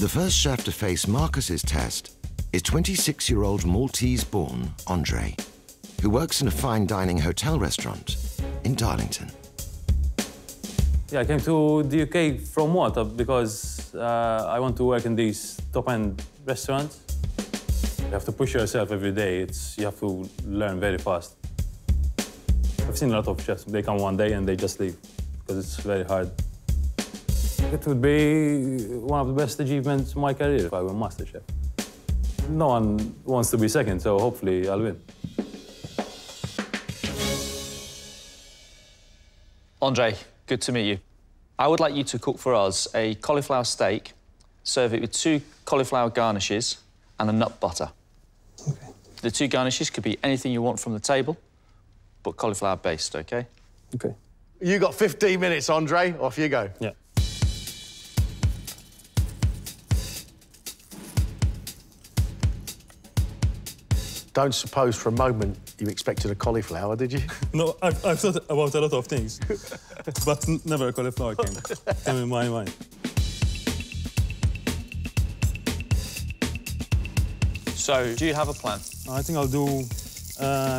The first chef to face Marcus's test is 26-year-old Maltese-born André, who works in a fine dining hotel restaurant in Darlington. Yeah, I came to the UK from Malta because I want to work in these top-end restaurants. You have to push yourself every day. You have to learn very fast. I've seen a lot of chefs. They come one day and they just leave because it's very hard. It would be one of the best achievements in my career if I were MasterChef. No one wants to be second, so hopefully I'll win. André, good to meet you. I would like you to cook for us a cauliflower steak, serve it with two cauliflower garnishes and a nut butter. Okay. The two garnishes could be anything you want from the table, but cauliflower-based, OK? OK. You got 15 minutes, André. Off you go. Yeah. Don't suppose for a moment you expected a cauliflower, did you? No, I've thought about a lot of things, but never a cauliflower came in my mind. So, do you have a plan? I think I'll do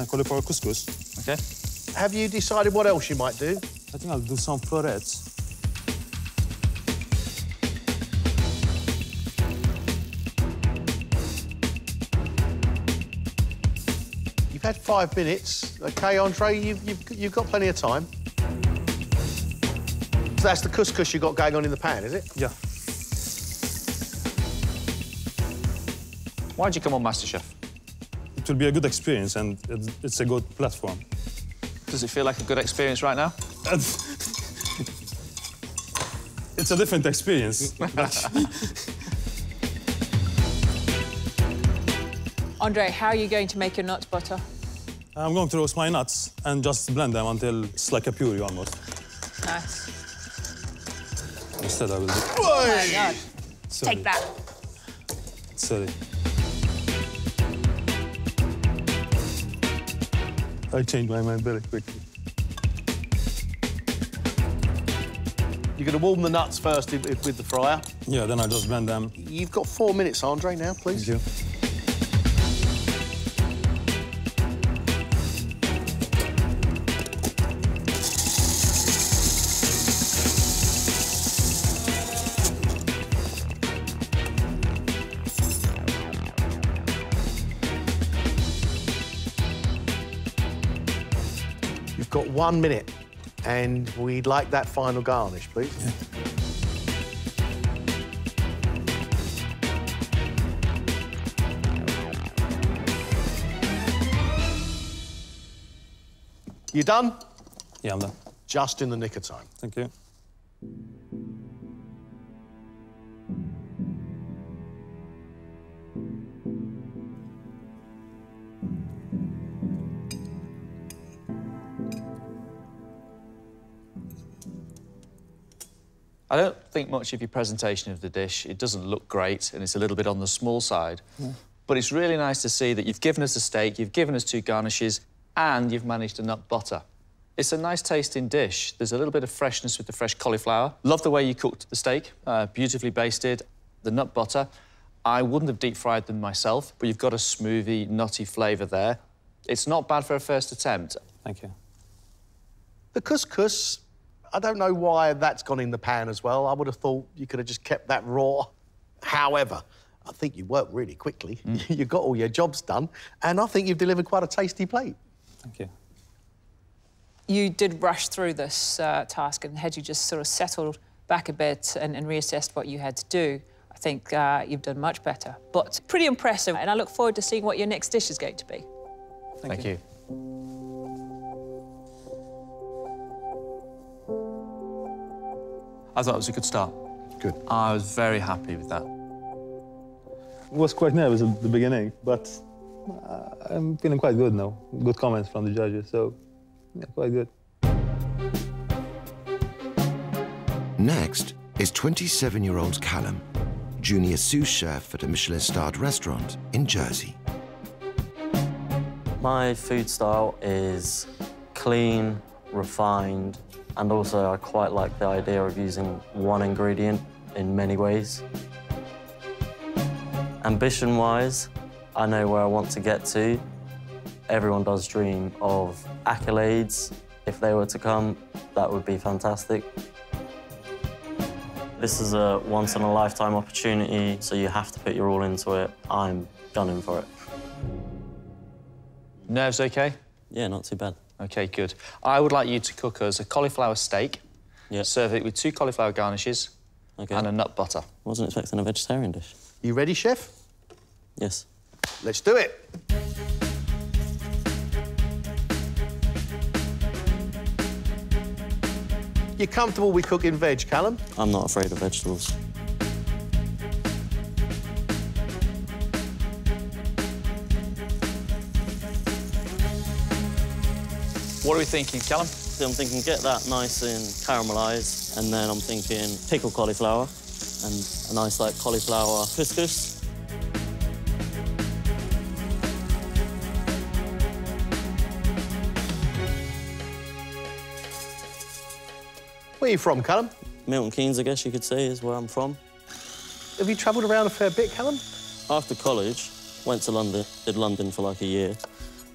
cauliflower couscous. OK. Have you decided what else you might do? I think I'll do some florets. You've had 5 minutes, OK, André? You've got plenty of time. So that's the couscous you've got going on in the pan, is it? Yeah. Why'd you come on MasterChef? It will be a good experience and it's a good platform. Does it feel like a good experience right now? It's a different experience. André, how are you going to make your nut butter? I'm going to roast my nuts and just blend them until it's like a puree almost. Nice. Instead, I will do... Oh, my God. Sorry. Take that. Sorry. I changed my mind very quickly. You're going to warm the nuts first with the fryer. Yeah, then I just blend them. You've got 4 minutes, André, now, please. Thank you. Got 1 minute, and we'd like that final garnish, please. Yeah. You done? Yeah, I'm done. Just in the nick of time. Thank you. I don't think much of your presentation of the dish. It doesn't look great, and it's a little bit on the small side. Yeah. But it's really nice to see that you've given us a steak, you've given us two garnishes, and you've managed a nut butter. It's a nice tasting dish. There's a little bit of freshness with the fresh cauliflower. Love the way you cooked the steak, beautifully basted. The nut butter, I wouldn't have deep fried them myself, but you've got a smoothie, nutty flavour there. It's not bad for a first attempt. Thank you. The couscous. I don't know why that's gone in the pan as well. I would have thought you could have just kept that raw. However, I think you worked really quickly. Mm. You got all your jobs done, and I think you've delivered quite a tasty plate. Thank you. You did rush through this task, and had you just sort of settled back a bit and reassessed what you had to do, I think you've done much better. But pretty impressive, and I look forward to seeing what your next dish is going to be. Thank you. I thought it was a good start. Good. I was very happy with that. I was quite nervous at the beginning, but I'm feeling quite good now. Good comments from the judges, so yeah, quite good. Next is 27-year-old Callum, junior sous chef at a Michelin-starred restaurant in Jersey. My food style is clean, refined, and also, I quite like the idea of using one ingredient in many ways. Ambition-wise, I know where I want to get to. Everyone does dream of accolades. If they were to come, that would be fantastic. This is a once-in-a-lifetime opportunity, so you have to put your all into it. I'm gunning for it. Nerves okay? Yeah, not too bad. Okay, good. I would like you to cook us a cauliflower steak. Yeah. Serve it with 2 cauliflower garnishes and a nut butter. I wasn't expecting a vegetarian dish. You ready, chef? Yes. Let's do it. You're comfortable with cooking veg, Callum? I'm not afraid of vegetables. What are we thinking, Callum? I'm thinking get that nice and caramelised, and then I'm thinking pickled cauliflower and a nice, like, cauliflower couscous. Where are you from, Callum? Milton Keynes, I guess you could say, is where I'm from. Have you travelled around a fair bit, Callum? After college, went to London, did London for like a year,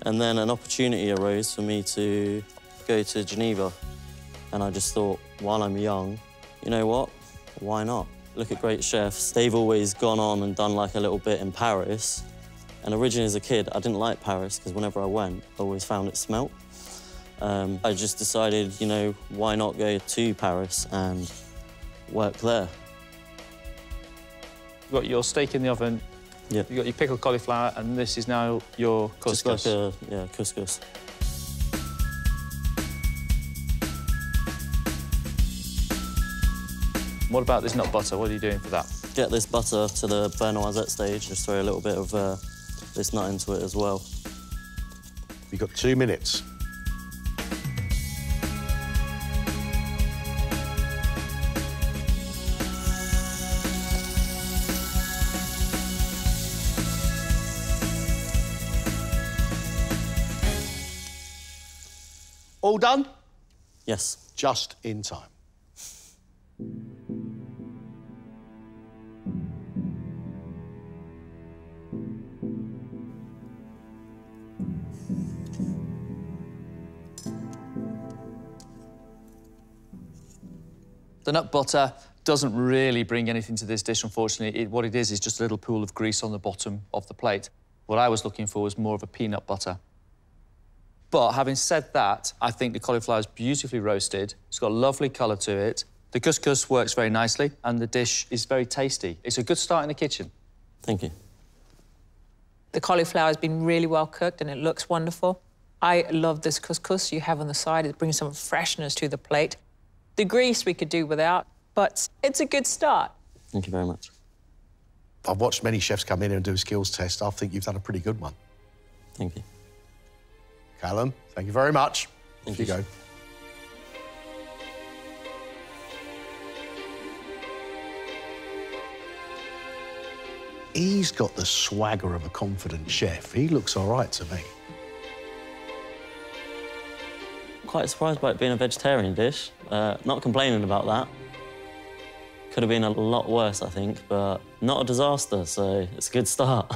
and then an opportunity arose for me to go to Geneva, and I just thought, while I'm young, you know what, why not? Look at great chefs. They've always gone on and done like a little bit in Paris, and originally as a kid, I didn't like Paris because whenever I went, I always found it smelt. I just decided, you know, why not go to Paris and work there? You've got your steak in the oven, yep. You've got your pickled cauliflower, and this is now your couscous. Just like a, yeah, couscous. What about this nut butter? What are you doing for that? Get this butter to the beurre noisette stage, just throw a little bit of this nut into it as well. You've got 2 minutes. All done? Yes. Just in time. The nut butter doesn't really bring anything to this dish, unfortunately. What it is just a little pool of grease on the bottom of the plate. What I was looking for was more of a peanut butter. But having said that, I think the cauliflower is beautifully roasted. It's got a lovely colour to it. The couscous works very nicely, and the dish is very tasty. It's a good start in the kitchen. Thank you. The cauliflower has been really well cooked, and it looks wonderful. I love this couscous you have on the side. It brings some freshness to the plate. The grease we could do without, but it's a good start. Thank you very much. I've watched many chefs come in and do a skills test. I think you've done a pretty good one. Thank you. Callum, thank you very much. Thank you. Here you go. He's got the swagger of a confident chef. He looks all right to me. Quite surprised by it being a vegetarian dish. Not complaining about that. Could have been a lot worse, I think, but not a disaster, so it's a good start.